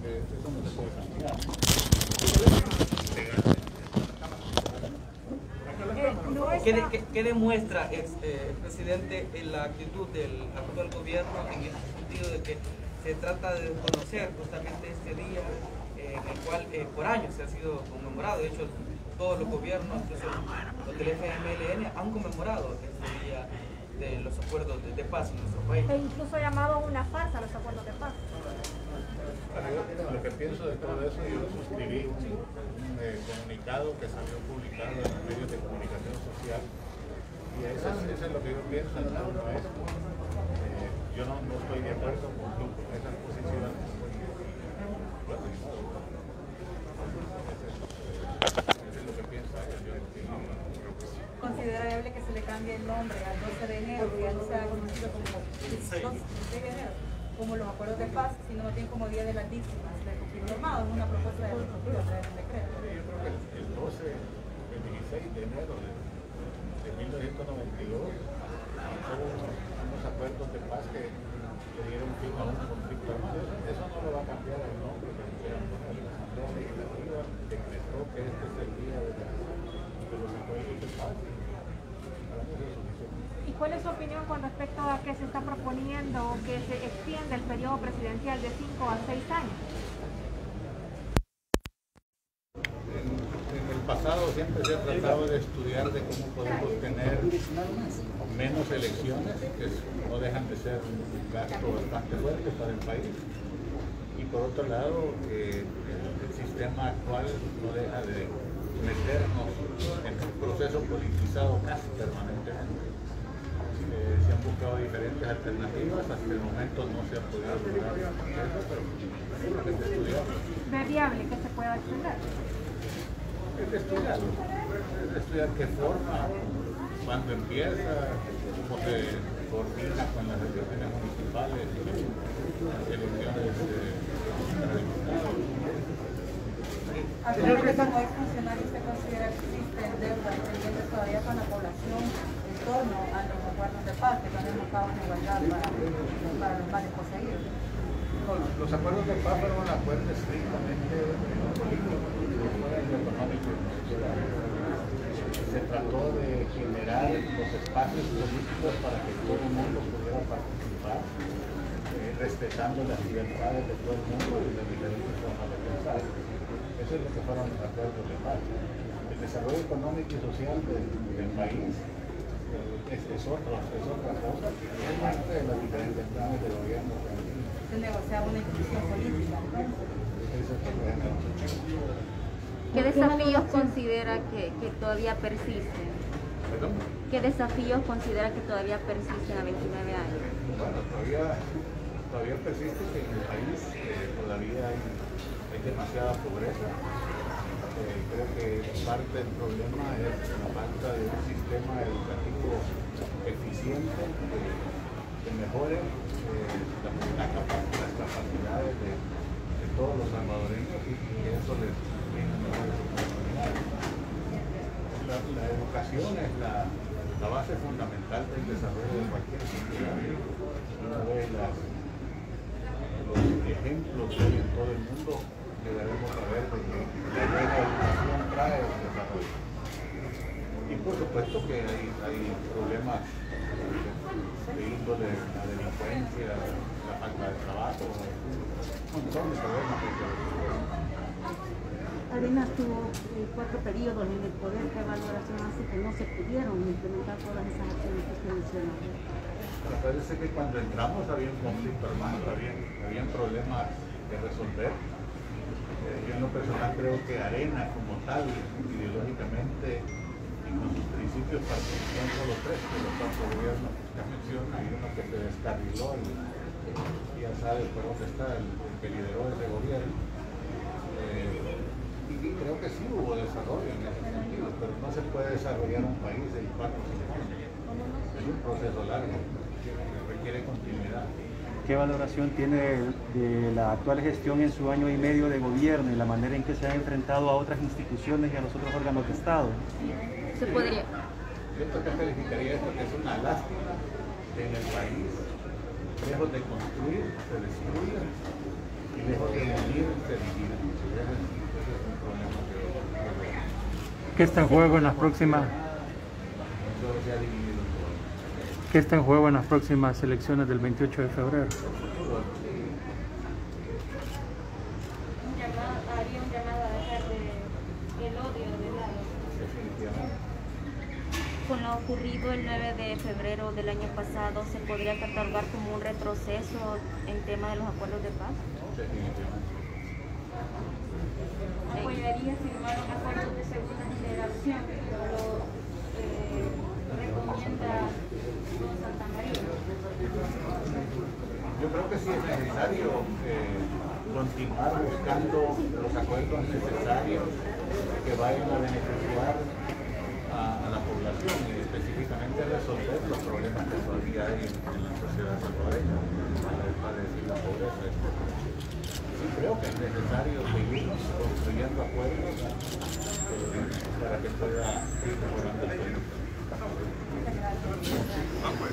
porque es donde se puede cambiar. ¿Qué demuestra, presidente, la actitud del actual gobierno en el sentido de que se trata de desconocer justamente este día en el cual por años se ha sido conmemorado? De hecho, todos los gobiernos, incluso los del FMLN, han conmemorado este día de los acuerdos de paz en nuestro país. E incluso ha llamado una farsa los acuerdos de paz. Lo que pienso de todo eso, yo suscribí un comunicado que salió publicado en los medios de comunicación social, y eso es lo que yo pienso en torno a esto. Yo no estoy de acuerdo con esas posiciones. ¿Considerable que se le cambie el nombre al 12 de enero y ya no sea conocido como el 12 de enero, como los acuerdos de paz, sino más bien como Día de las Víctimas del Conflicto Armado? Es una propuesta de la Procuraduría del decreto. Yo creo que el 12, el 16 de enero de 1992, hubo unos acuerdos de paz que le dieron fin a un conflicto armado. Eso no lo va a cambiar el nombre, porque la Asamblea Legislativa decretó que este es el día de la ¿Y cuál es su opinión con respecto a que se está proponiendo que se extienda el periodo presidencial de 5 a 6 años? En el pasado siempre se ha tratado de estudiar de cómo podemos tener menos elecciones, que no dejan de ser un gasto bastante fuerte para el país. Y por otro lado, el sistema actual no deja de meternos en un proceso politizado casi permanentemente. Se han buscado diferentes alternativas, hasta el momento no se ha podido lograr, pero es estudiable. ¿Es viable que se pueda estudiar? Es estudiar qué forma, cuándo empieza, cómo se coordina con las elecciones municipales, elecciones para diputados. Hablando de los funcionarios, ¿usted considera que existen deudas pendientes todavía con la población en torno a los acuerdos de paz que no han enfocado en igualdad para los males poseídos? Los acuerdos de paz fueron un acuerdo estrictamente político, económico y social. Se trató de generar los espacios políticos para que todo el mundo pudiera participar, respetando las libertades de todo el mundo y las diferentes formas de pensar. Eso es lo que fueron los acuerdos de paz. El desarrollo económico y social del país es otra cosa, es parte de los diferentes planes de gobierno. Se negociaba una inclusión política, ¿no? ¿Qué desafíos considera que todavía persisten? ¿Perdón? ¿Qué desafíos considera que todavía persisten a 29 años? Bueno, todavía persiste que en el país todavía hay demasiada pobreza. Creo que parte del problema es la falta de un sistema educativo eficiente que mejore las capacidades de todos los salvadoreños y eso les viene mejores oportunidades. La educación es la base fundamental del desarrollo de cualquier sociedad. Una vez los ejemplos que hay en todo el mundo, que debemos saber de que la buena educación trae el desarrollo. Y por supuesto que hay problemas de índole, la delincuencia, la falta de trabajo, un montón de problemas que hay. Arenas tuvo 4 periodos en el poder, ¿qué valoración hace que no se pudieron implementar todas esas acciones que usted mencionó? Me parece que cuando entramos había un conflicto armado, había problemas que resolver. Yo en lo personal creo que Arena como tal, ideológicamente y con sus principios, participan solo 3 de los 4 gobiernos que usted menciona, y uno que se descarriló, y ya sabe por dónde está el que lideró ese gobierno. Y creo que sí hubo desarrollo en ese sentido, pero no se puede desarrollar un país en 4 semanas. Es un proceso largo, requiere continuidad. ¿Qué valoración tiene de la actual gestión en su año y medio de gobierno y la manera en que se ha enfrentado a otras instituciones y a los otros órganos de Estado? Se podría. Yo calificaría esto que es una lástima que en el país, lejos de construir, se destruye, y lejos de ¿Qué está en juego en las próximas? ¿Qué está en juego en las próximas elecciones del 28 de febrero? Haría un llamado a dejar el odio de lado. Con lo ocurrido el 9 de febrero del año pasado, ¿se podría catalogar como un retroceso en tema de los acuerdos de paz? ¿Apoyaría firmar un acuerdo de segunda generación como lo recomienda don Santa María? Yo creo que sí es necesario continuar buscando los acuerdos necesarios que vayan a beneficiar a la población y específicamente resolver los problemas que todavía hay en la sociedad salvadoreña para decir la pobreza. Sí, creo que es necesario seguir construyendo acuerdos para que pueda ir mejorando el país.